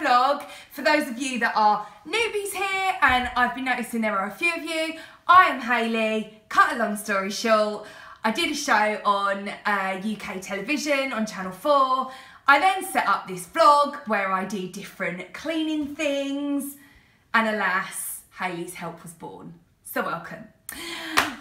my vlog. For those of you that are newbies here, and I've been noticing there are a few of you, I am Hayley. Cut a long story short, I did a show on UK television on Channel 4. I then set up this vlog where I do different cleaning things, and alas, Hayley's help was born. So welcome.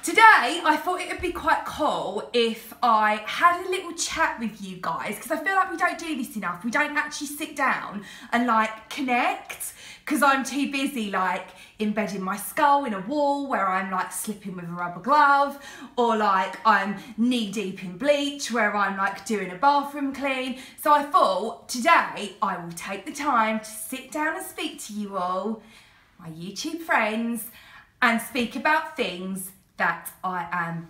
Today, I thought it would be quite cool if I had a little chat with you guys, because I feel like we don't do this enough. We don't actually sit down and like connect, because I'm too busy like embedding my skull in a wall where I'm like slipping with a rubber glove, or like I'm knee deep in bleach where I'm like doing a bathroom clean. So I thought today I will take the time to sit down and speak to you all, my YouTube friends, and speak about things that I am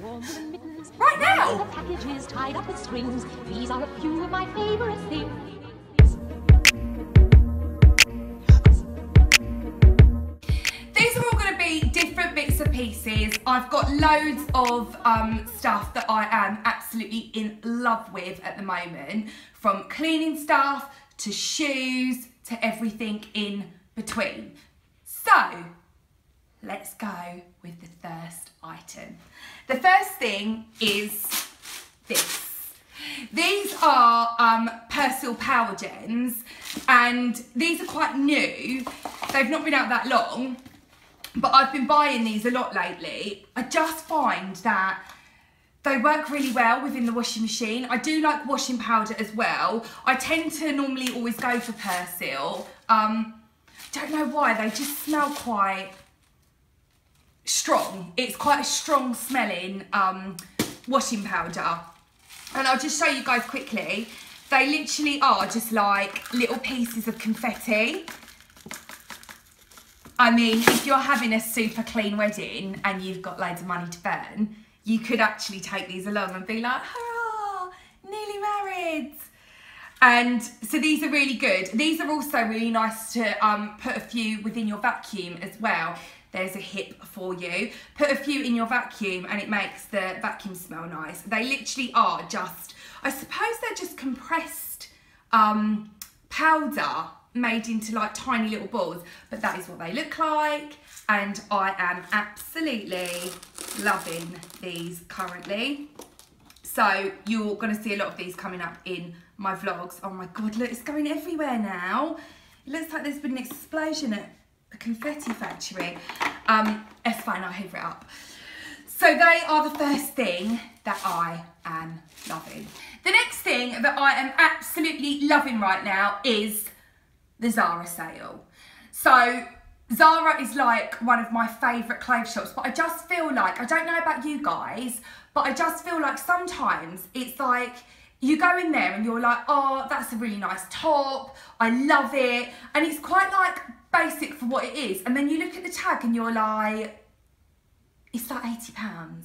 loving right now. Packages tied up with strings. These are a few of my favorite things. These are all going to be different bits and pieces. I've got loads of stuff that I am absolutely in love with at the moment, from cleaning stuff to shoes to everything in between. So let's go with the first item. The first thing is this. These are Persil Power Gems, and these are quite new. They've not been out that long, but I've been buying these a lot lately. I just find that they work really well within the washing machine. I do like washing powder as well. I tend to normally always go for Persil. I don't know why, they just smell quite strong. It's quite a strong smelling washing powder, and I'll just show you guys quickly. They literally are just like little pieces of confetti. I mean, if you're having a super clean wedding and you've got loads of money to burn, you could actually take these along and be like, hurrah, newly married. And so these are really good. These are also really nice to put a few within your vacuum as well. There's a hip for you. Put a few in your vacuum and it makes the vacuum smell nice. They literally are just, I suppose they're just compressed powder made into like tiny little balls, but that is what they look like, and I am absolutely loving these currently. So you're going to see a lot of these coming up in my vlogs. Oh my god, look, it's going everywhere now. It looks like there's been an explosion at a confetti factory. It's fine, I'll hoover it up. So they are the first thing that I am loving. The next thing that I am absolutely loving right now is the Zara sale. So Zara is like one of my favourite clothes shops, but I just feel like, I don't know about you guys, but I just feel like sometimes it's like, you go in there and you're like, oh, that's a really nice top, I love it, and it's quite like basic for what it is, and then you look at the tag and you're like, it's like £80,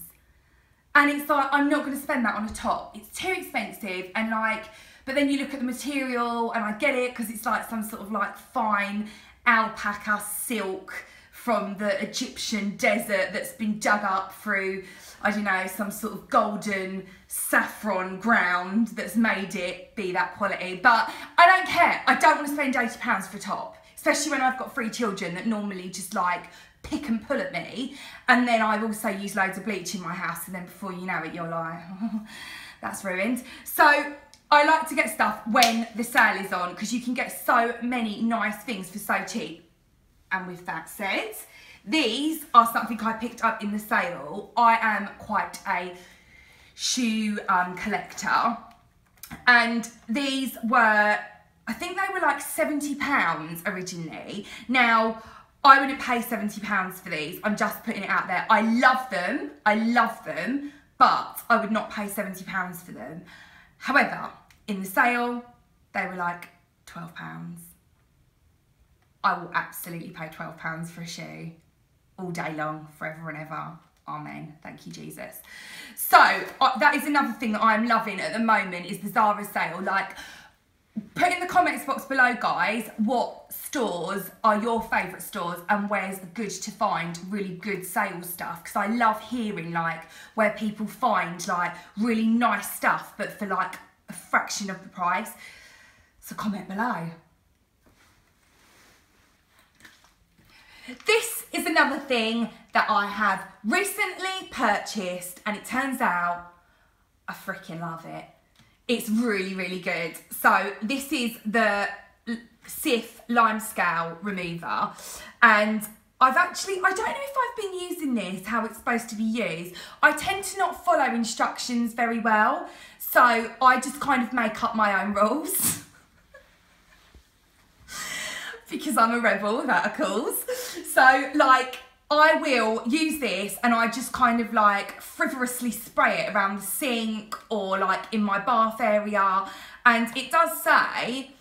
and it's like, I'm not going to spend that on a top, it's too expensive. And like, but then you look at the material, and I get it, because it's like some sort of like fine alpaca silk from the Egyptian desert that's been dug up through, I don't know, some sort of golden saffron ground that's made it be that quality. But I don't care. I don't want to spend £80 for a top, especially when I've got three children that normally just like pick and pull at me. And then I've also used loads of bleach in my house, and then before you know it, you're like, oh, that's ruined. So I like to get stuff when the sale is on, because you can get so many nice things for so cheap. And with that said, these are something I picked up in the sale. I am quite a shoe collector, and these were, I think they were like £70 originally. Now, I wouldn't pay £70 for these. I'm just putting it out there. I love them, but I would not pay £70 for them. However, in the sale, they were like £12. I will absolutely pay £12 for a shoe all day long, forever and ever. Amen. Thank you, Jesus. So that is another thing that I'm loving at the moment, is the Zara sale. Like, put in the comments box below, guys, what stores are your favourite stores and where's good to find really good sale stuff, because I love hearing like where people find like really nice stuff, but for like fraction of the price, so comment below. This is another thing that I have recently purchased, and it turns out I freaking love it. It's really, really good. So this is the Cif Lime Scale Remover, and I've actually, I don't know if I've been using this, how it's supposed to be used. I tend to not follow instructions very well, so I just kind of make up my own rules. Because I'm a rebel without a cause. So like, I will use this and I just kind of like frivolously spray it around the sink or like in my bath area. And it does say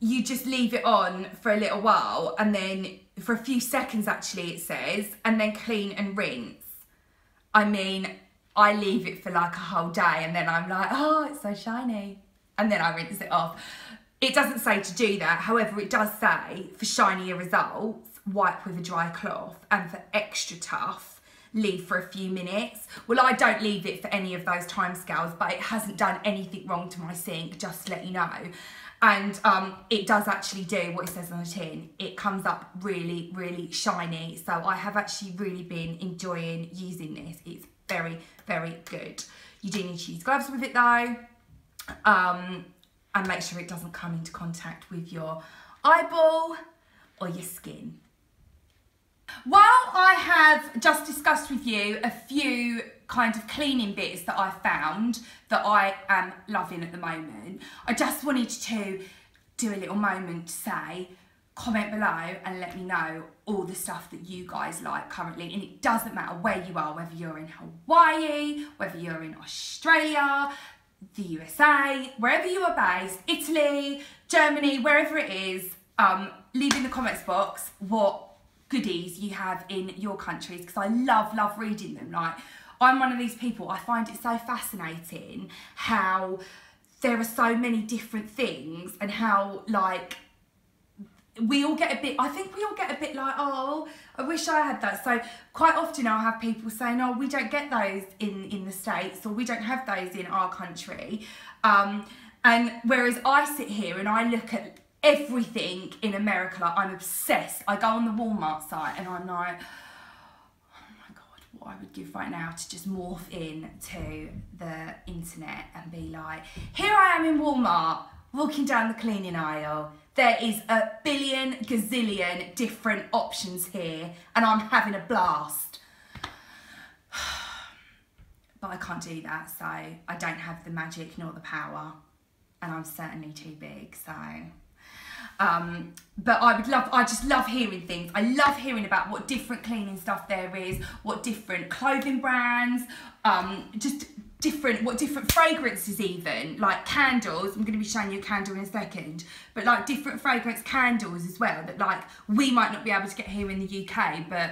you just leave it on for a little while, and then for a few seconds actually it says, and then clean and rinse. I mean, I leave it for like a whole day and then I'm like, oh, it's so shiny. And then I rinse it off. It doesn't say to do that, however it does say for shinier results, wipe with a dry cloth, and for extra tough, leave for a few minutes. Well, I don't leave it for any of those timescales, but it hasn't done anything wrong to my sink, just to let you know. And it does actually do what it says on the tin. It comes up really, really shiny. So I have actually really been enjoying using this. It's very, very good. You do need to use gloves with it though. And make sure it doesn't come into contact with your eyeball or your skin. While I have just discussed with you a few kind of cleaning bits that I found that I am loving at the moment, I just wanted to do a little moment to say, comment below and let me know all the stuff that you guys like currently. And it doesn't matter where you are, whether you're in Hawaii, whether you're in Australia, the USA, wherever you are based, Italy, Germany, wherever it is, leave in the comments box what goodies you have in your countries, because I love, love reading them. Like, I'm one of these people, I find it so fascinating how there are so many different things, and how, like, we all get a bit, I think we all get a bit like, oh, I wish I had that. So quite often I'll have people saying, oh, we don't get those in the States, or we don't have those in our country. And whereas I sit here and I look at everything in America, like I'm obsessed. I go on the Walmart site and I'm like, oh my God, what I would give right now to just morph in to the internet and be like, here I am in Walmart, walking down the cleaning aisle. There is a billion gazillion different options here and I'm having a blast. But I can't do that, so I don't have the magic nor the power, and I'm certainly too big, so. But I just love hearing things. I love hearing about what different cleaning stuff there is, what different clothing brands, just different, what different fragrances even, like candles. I'm going to be showing you a candle in a second, but like different fragrance candles as well, that like we might not be able to get here in the UK, but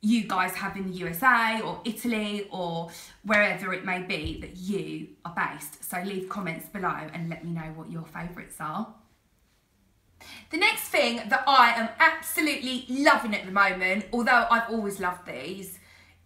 you guys have in the USA or Italy or wherever it may be that you are based. So leave comments below and let me know what your favourites are. The next thing that I am absolutely loving at the moment, although I've always loved these,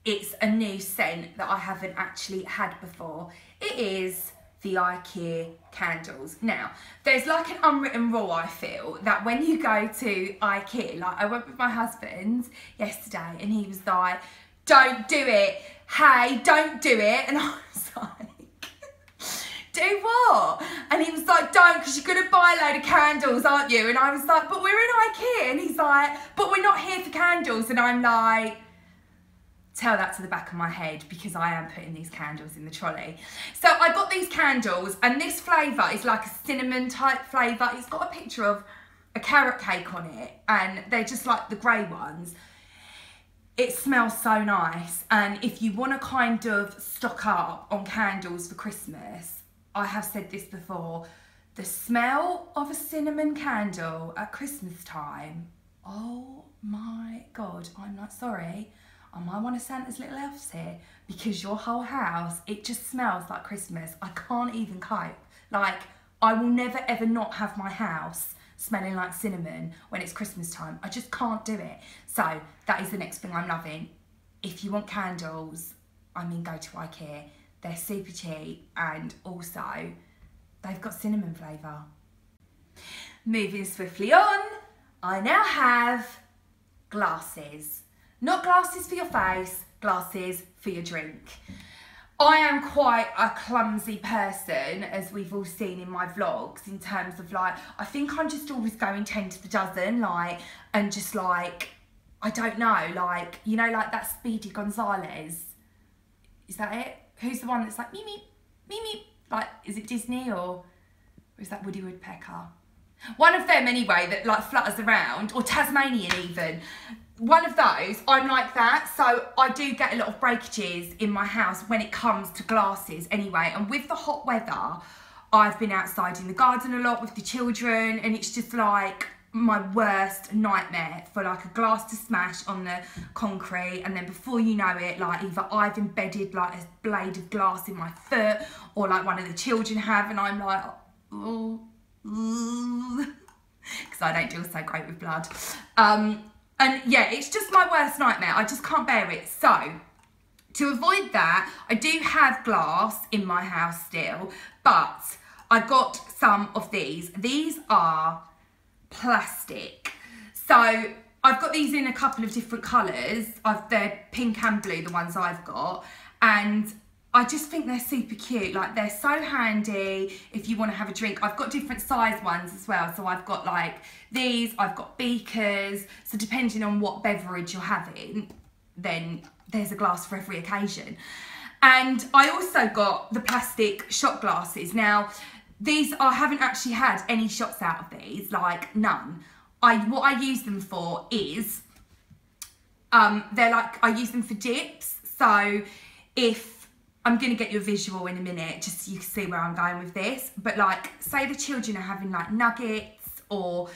it's a new scent that I haven't actually had before. It is the IKEA candles. Now, there's like an unwritten rule, I feel, that when you go to IKEA, like I went with my husband yesterday and he was like, don't do it, hey, don't do it. And I was like, do what? And he was like, don't, because you're going to buy a load of candles, aren't you? And I was like, but we're in IKEA. And he's like, but we're not here for candles. And I'm like, tell that to the back of my head, because I am putting these candles in the trolley. So I got these candles, and this flavour is like a cinnamon type flavour. It's got a picture of a carrot cake on it, and they're just like the grey ones. It smells so nice, and if you want to kind of stock up on candles for Christmas, I have said this before, the smell of a cinnamon candle at Christmas time, oh my God, I'm not sorry. I might want to Santa's little elves here, because your whole house, it just smells like Christmas. I can't even cope. Like, I will never ever not have my house smelling like cinnamon when it's Christmas time. I just can't do it. So that is the next thing I'm loving. If you want candles, I mean, go to IKEA. They're super cheap, and also They've got cinnamon flavour. Moving swiftly on, I now have glasses. Not glasses for your face, glasses for your drink. I am quite a clumsy person, as we've all seen in my vlogs, in terms of like, I think I'm just always going 10 to the dozen, like, and just like, I don't know, like, you know, like that Speedy Gonzalez. Is that it? Who's the one that's like, me, me, me, me? Like, is it Disney or is that Woody Woodpecker? One of them anyway that like flutters around, or Tasmanian even. One of those, I'm like that, so I do get a lot of breakages in my house when it comes to glasses anyway. And with the hot weather, I've been outside in the garden a lot with the children, and it's just like my worst nightmare for like a glass to smash on the concrete, and then before you know it, like either I've embedded like a blade of glass in my foot, or like one of the children have, and I'm like, oh, because I don't deal so great with blood. And yeah, it's just my worst nightmare. I just can't bear it. So to avoid that, I do have glass in my house still, but I got some of these. These are plastic. So I've got these in a couple of different colours. They're pink and blue, the ones I've got, and I just think they're super cute. Like, they're so handy if you want to have a drink. I've got different size ones as well. So I've got like these, I've got beakers. So depending on what beverage you're having, then there's a glass for every occasion. And I also got the plastic shot glasses. Now, these, I haven't actually had any shots out of these, like none. What I use them for is, I use them for dips. So if, I'm gonna get you a visual in a minute, just so you can see where I'm going with this. But like, say the children are having like nuggets, or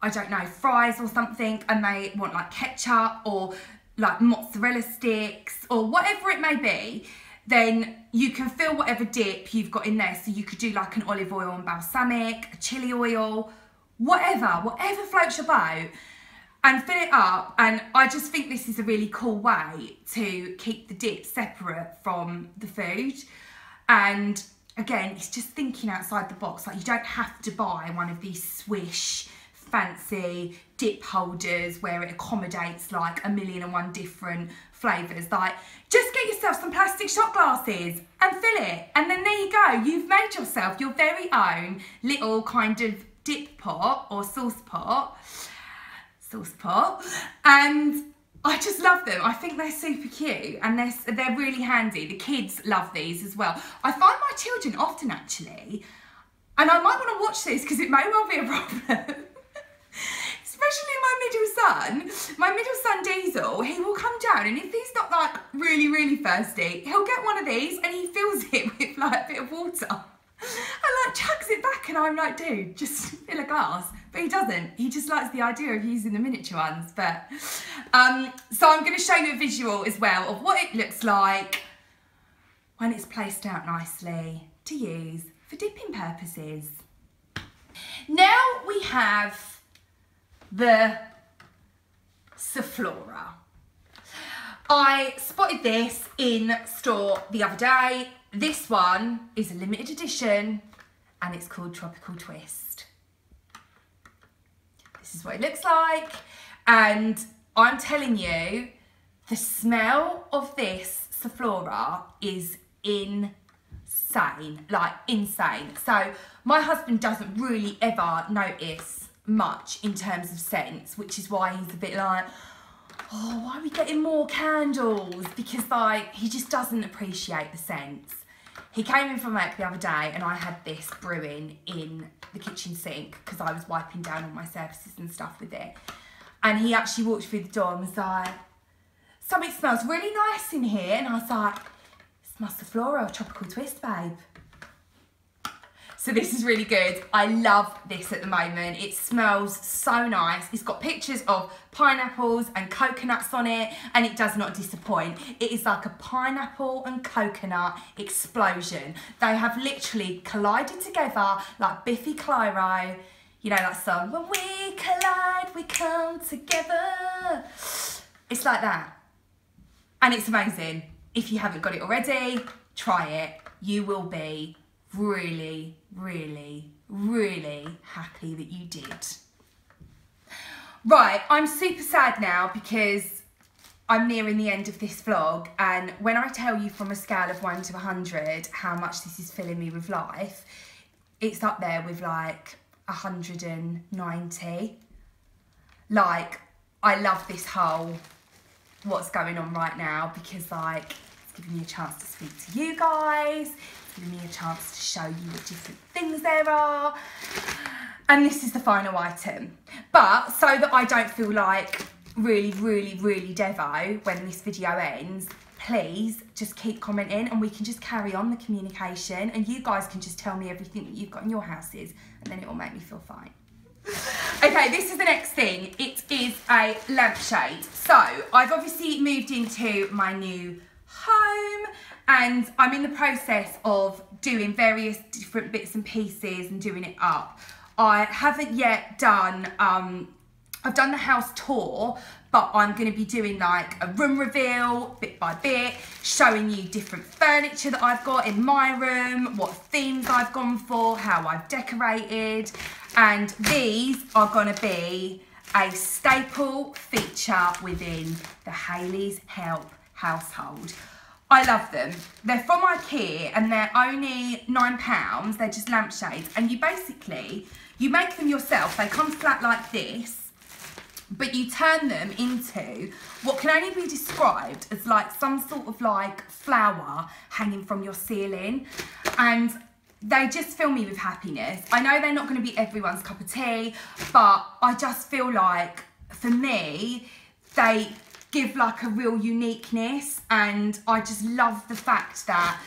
I don't know, fries or something, and they want like ketchup or like mozzarella sticks or whatever it may be, then you can fill whatever dip you've got in there. So you could do like an olive oil and balsamic, a chili oil, whatever floats your boat, and fill it up. And I just think this is a really cool way to keep the dip separate from the food. And again, it's just thinking outside the box. Like, you don't have to buy one of these swish fancy dip holders where it accommodates like a million and one different flavours. Like, just get yourself some plastic shot glasses and fill it, and then there you go, you've made yourself your very own little kind of dip pot or sauce pot, and I just love them. I think they're super cute, and they're really handy. The kids love these as well. I find my children often, actually, and I might want to watch this because it may well be a problem. Especially my middle son Diesel, he will come down, and if he's not like really thirsty, he'll get one of these and he fills it with like a bit of water and like chugs it back, and I'm like, dude, just fill a glass. But he doesn't, he just likes the idea of using the miniature ones. But so I'm going to show you a visual as well of what it looks like when it's placed out nicely to use for dipping purposes. Now we have the Zoflora. I spotted this in store the other day. This one is a limited edition, and it's called Tropical Twist. This is what it looks like, and I'm telling you, the smell of this Zoflora is insane, like insane. So my husband doesn't really ever notice much in terms of scents, which is why he's a bit like, oh, why are we getting more candles? Because like, he just doesn't appreciate the scents. He came in from work the other day, and I had this brewing in the kitchen sink because I was wiping down all my surfaces and stuff with it. And he actually walked through the door and was like, something smells really nice in here. And I was like, it smells Zoflora or Tropical Twist, babe. So this is really good. I love this at the moment. It smells so nice. It's got pictures of pineapples and coconuts on it, and it does not disappoint. It is like a pineapple and coconut explosion. They have literally collided together like Biffy Clyro. You know that song, when we collide, we come together. It's like that. And it's amazing. If you haven't got it already, try it. You will be really, really, really happy that you did. Right, I'm super sad now because I'm nearing the end of this vlog, and when I tell you from a scale of 1 to 100 how much this is filling me with life, it's up there with like 190. Like, I love this whole what's going on right now because like it's giving me a chance to speak to you guys, it's giving me a chance to show you what different things there are. And this is the final item. But so that I don't feel like really, really, really devo when this video ends, please just keep commenting and we can just carry on the communication, and you guys can just tell me everything that you've got in your houses, and then it will make me feel fine. Okay, this is the next thing. It is a lampshade. So I've obviously moved into my new home and I'm in the process of doing various different bits and pieces and doing it up. I haven't yet done, I've done the house tour, but I'm going to be doing like a room reveal bit by bit, showing you different furniture that I've got in my room, what themes I've gone for, how I've decorated, and these are going to be a staple feature within the Hayley's Help household. I love them. They're from IKEA and they're only £9. They're just lampshades, and you basically, you make them yourself. They come flat like this, but you turn them into what can only be described as like some sort of like flower hanging from your ceiling, and they just fill me with happiness. I know they're not going to be everyone's cup of tea, but I just feel like for me, they give like a real uniqueness, and I just love the fact that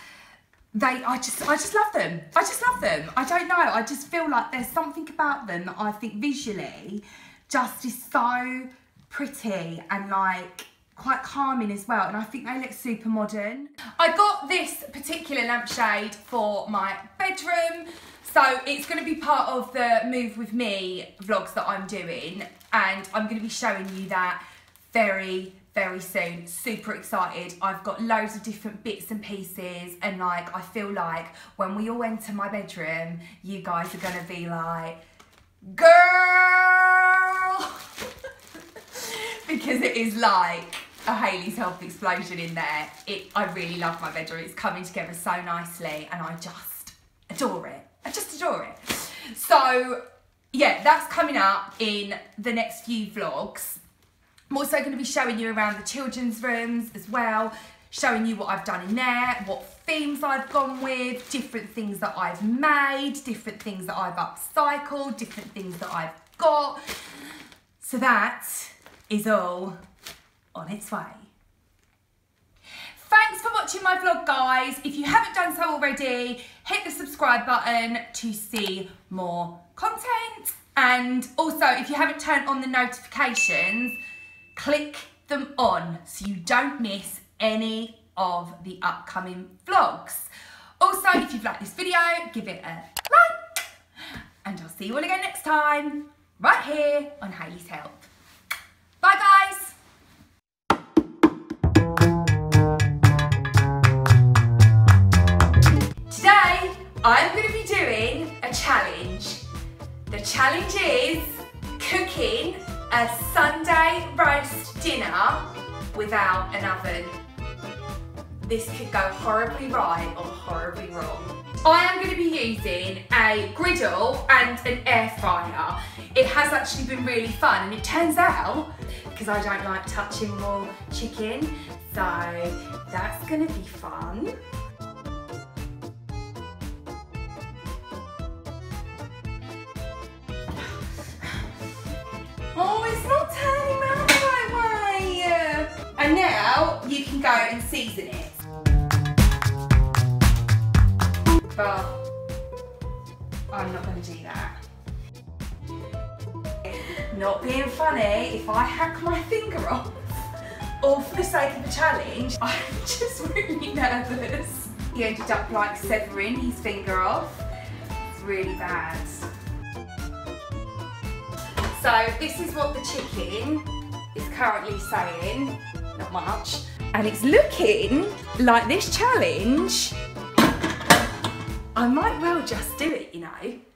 I just love them. I just love them. I don't know. I just feel like there's something about them that I think visually just is so pretty and like quite calming as well. And I think they look super modern. I got this particular lampshade for my bedroom. So it's going to be part of the Move With Me vlogs that I'm doing. And I'm going to be showing you that very, very soon. Super excited. I've got loads of different bits and pieces, and like I feel like when we all enter my bedroom, you guys are gonna be like, girl, because it is like a Hayley's Help explosion in there. I really love my bedroom. It's coming together so nicely and I just adore it. I just adore it. So yeah, that's coming up in the next few vlogs. I'm also going to be showing you around the children's rooms as well, showing you what I've done in there, what themes I've gone with, different things that I've made, different things that I've upcycled, different things that I've got. So that is all on its way. Thanks for watching my vlog, guys. If you haven't done so already, hit the subscribe button to see more content. And also, if you haven't turned on the notifications, click them on so you don't miss any of the upcoming vlogs. Also, if you've liked this video, give it a like, and I'll see you all again next time, right here on Hayley's Help. Bye, guys. Today, I'm going to be doing a challenge. The challenge is cooking a Sunday roast dinner without an oven. This could go horribly right or horribly wrong. I am going to be using a griddle and an air fryer. It has actually been really fun, and it turns out, because I don't like touching raw chicken, so that's going to be fun. Oh, it's not turning round the right way! And now you can go and season it. But I'm not going to do that. Not being funny, if I hack my finger off, or for the sake of the challenge, I'm just really nervous. He ended up like severing his finger off. It's really bad. So this is what the chicken is currently saying, not much. And it's looking like this challenge I might well just do it, you know.